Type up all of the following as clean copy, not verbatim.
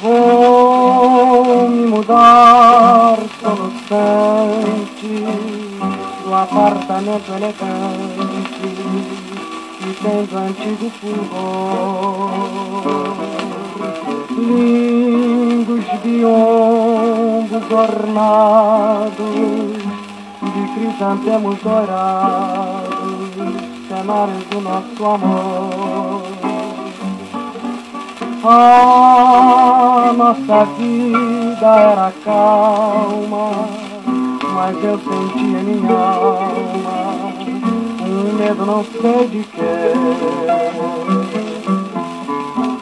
Vou me mudar pelo instante do apartamento elegante que tem do antigo fulgor. Lindos biombos ornados de crisantemos dourados, cenários do nosso amor. A nossa vida era calma, mas eu sentia em minha alma um medo não sei de quê.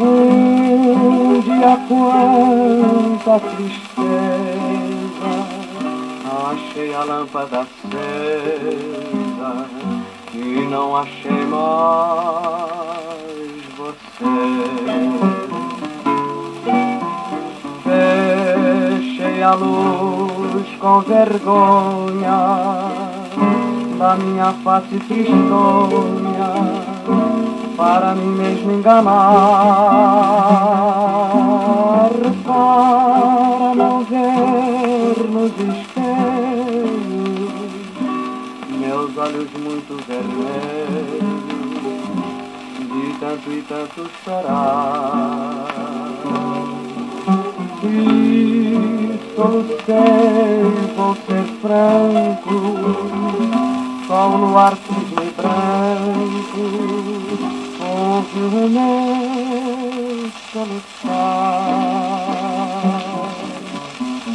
Um dia quanta tristeza, achei a lâmpada acesa e não achei mais você. Fechei a luz com vergonha da minha face tristonha, para mim mesmo enganar, para não ver nos espelhos meus olhos muito vermelhos de tanto e tanto chorar. E solucei, vou ser franco, sol no ar sujo e branco, ouve o meu soluçar.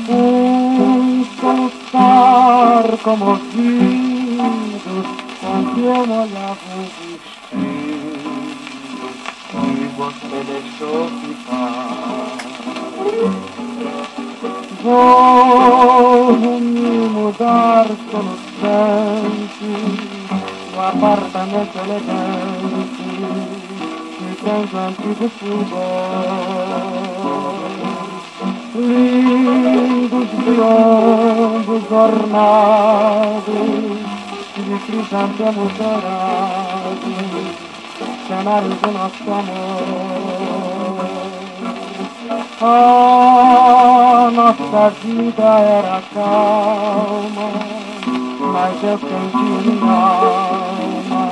Um soluçar comovido, quando eu olhava o vestido e você deixou ficar. Vou me mudar soluçando no apartamento elegante que tem do antigo fulgor. Lindos biombos ornados de crisantemos dourados, cenários do nosso amor. A nossa vida era calma, mas eu senti em minha alma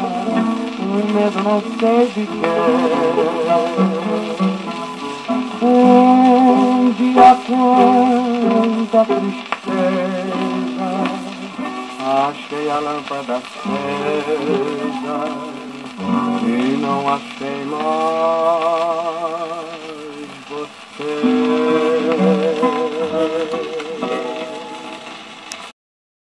um medo não sei de quê. Um dia quanta tristeza, achei a lâmpada acesa e não achei mais.